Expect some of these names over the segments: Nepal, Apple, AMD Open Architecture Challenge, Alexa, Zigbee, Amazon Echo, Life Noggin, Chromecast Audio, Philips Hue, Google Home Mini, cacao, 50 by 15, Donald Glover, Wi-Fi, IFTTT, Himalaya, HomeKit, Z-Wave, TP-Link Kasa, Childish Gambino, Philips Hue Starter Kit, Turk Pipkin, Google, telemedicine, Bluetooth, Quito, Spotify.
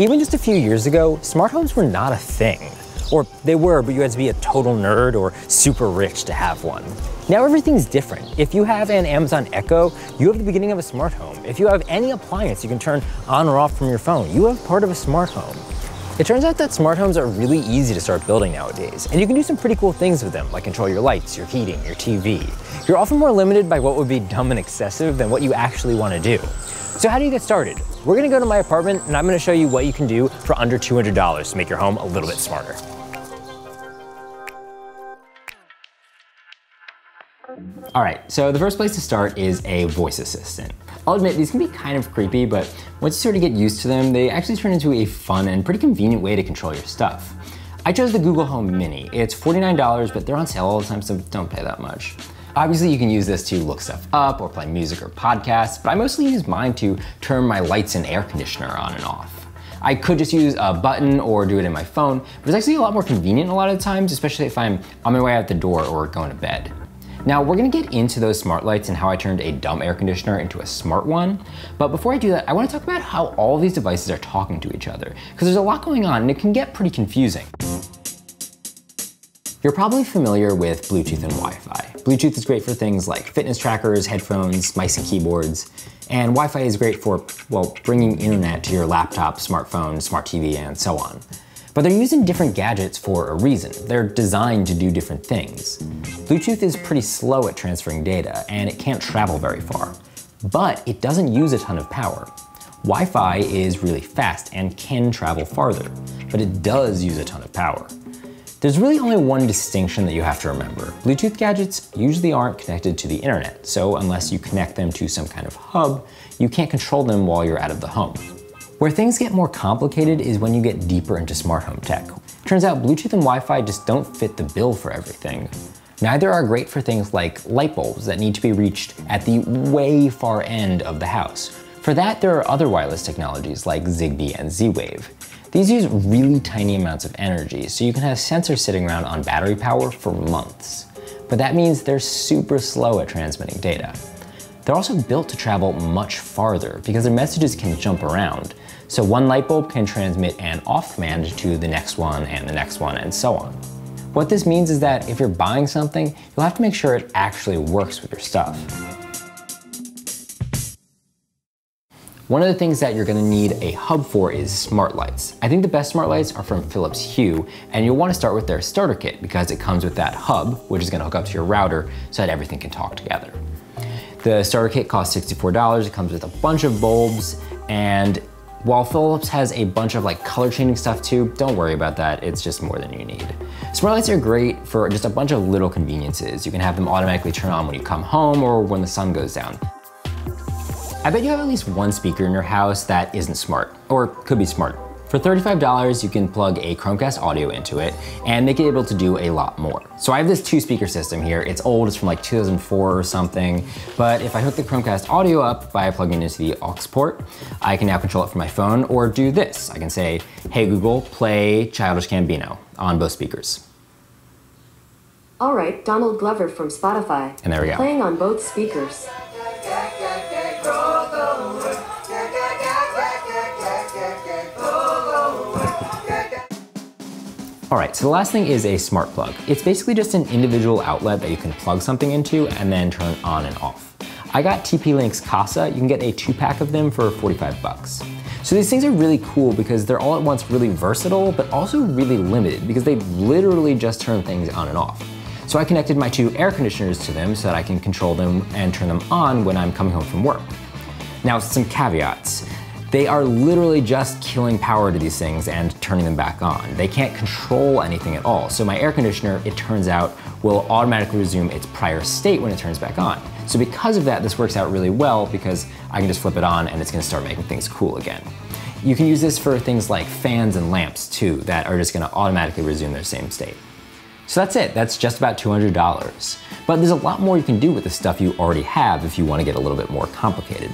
Even just a few years ago, smart homes were not a thing. Or they were, but you had to be a total nerd or super rich to have one. Now everything's different. If you have an Amazon Echo, you have the beginning of a smart home. If you have any appliance you can turn on or off from your phone, you have part of a smart home. It turns out that smart homes are really easy to start building nowadays, and you can do some pretty cool things with them, like control your lights, your heating, your TV. You're often more limited by what would be dumb and excessive than what you actually want to do. So how do you get started? We're gonna go to my apartment, and I'm gonna show you what you can do for under $200 to make your home a little bit smarter. All right, so the first place to start is a voice assistant. I'll admit these can be kind of creepy, but once you sort of get used to them, they actually turn into a fun and pretty convenient way to control your stuff. I chose the Google Home Mini. It's $49, but they're on sale all the time, so don't pay that much. Obviously, you can use this to look stuff up or play music or podcasts, but I mostly use mine to turn my lights and air conditioner on and off. I could just use a button or do it in my phone, but it's actually a lot more convenient a lot of times, especially if I'm on my way out the door or going to bed. Now, we're gonna get into those smart lights and how I turned a dumb air conditioner into a smart one. But before I do that, I wanna talk about how all these devices are talking to each other, because there's a lot going on and it can get pretty confusing. You're probably familiar with Bluetooth and Wi-Fi. Bluetooth is great for things like fitness trackers, headphones, mice and keyboards, and Wi-Fi is great for, well, bringing internet to your laptop, smartphone, smart TV, and so on. But they're using different gadgets for a reason. They're designed to do different things. Bluetooth is pretty slow at transferring data, and it can't travel very far. But it doesn't use a ton of power. Wi-Fi is really fast and can travel farther, but it does use a ton of power. There's really only one distinction that you have to remember. Bluetooth gadgets usually aren't connected to the internet, so unless you connect them to some kind of hub, you can't control them while you're out of the home. Where things get more complicated is when you get deeper into smart home tech. Turns out Bluetooth and Wi-Fi just don't fit the bill for everything. Neither are great for things like light bulbs that need to be reached at the way far end of the house. For that, there are other wireless technologies like Zigbee and Z-Wave. These use really tiny amounts of energy, so you can have sensors sitting around on battery power for months. But that means they're super slow at transmitting data. They're also built to travel much farther because their messages can jump around. So one light bulb can transmit an off command to the next one and so on. What this means is that if you're buying something, you'll have to make sure it actually works with your stuff. One of the things that you're gonna need a hub for is smart lights. I think the best smart lights are from Philips Hue, and you'll wanna start with their starter kit because it comes with that hub, which is gonna hook up to your router so that everything can talk together. The starter kit costs $64, it comes with a bunch of bulbs, and while Philips has a bunch of like color changing stuff too, don't worry about that, it's just more than you need. Smart lights are great for just a bunch of little conveniences. You can have them automatically turn on when you come home or when the sun goes down. I bet you have at least one speaker in your house that isn't smart, or could be smart. For $35, you can plug a Chromecast Audio into it and make it able to do a lot more. So I have this 2-speaker system here. It's old, it's from like 2004 or something, but if I hook the Chromecast Audio up by plugging it into the aux port, I can now control it from my phone or do this. I can say, hey Google, play Childish Gambino on both speakers. All right, Donald Glover from Spotify. And there we go. Playing on both speakers. All right, so the last thing is a smart plug. It's basically just an individual outlet that you can plug something into and then turn on and off. I got TP-Link Kasa. You can get a 2-pack of them for 45 bucks. So these things are really cool because they're all at once really versatile, but also really limited because they literally just turn things on and off. So I connected my 2 air conditioners to them so that I can control them and turn them on when I'm coming home from work. Now, some caveats. They are literally just killing power to these things and turning them back on. They can't control anything at all. So my air conditioner, it turns out, will automatically resume its prior state when it turns back on. So because of that, this works out really well because I can just flip it on and it's gonna start making things cool again. You can use this for things like fans and lamps too that are just gonna automatically resume their same state. So that's it, that's just about $200. But there's a lot more you can do with the stuff you already have if you wanna get a little bit more complicated.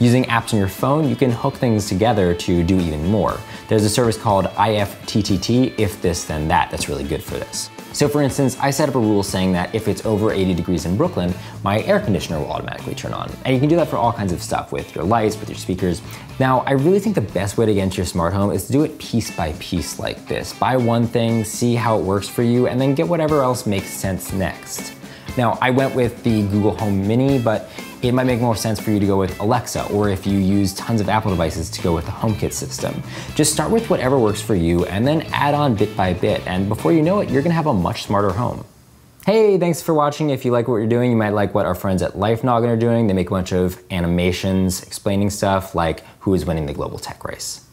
Using apps on your phone, you can hook things together to do even more. There's a service called IFTTT, If This Then That, that's really good for this. So for instance, I set up a rule saying that if it's over 80 degrees in Brooklyn, my air conditioner will automatically turn on. And you can do that for all kinds of stuff with your lights, with your speakers. Now, I really think the best way to get into your smart home is to do it piece by piece like this. Buy one thing, see how it works for you, and then get whatever else makes sense next. Now, I went with the Google Home Mini, but it might make more sense for you to go with Alexa, or if you use tons of Apple devices, to go with the HomeKit system. Just start with whatever works for you and then add on bit by bit, and before you know it, you're gonna have a much smarter home. Hey, thanks for watching. If you like what you're doing, you might like what our friends at Life Noggin are doing. They make a bunch of animations explaining stuff like who is winning the global tech race.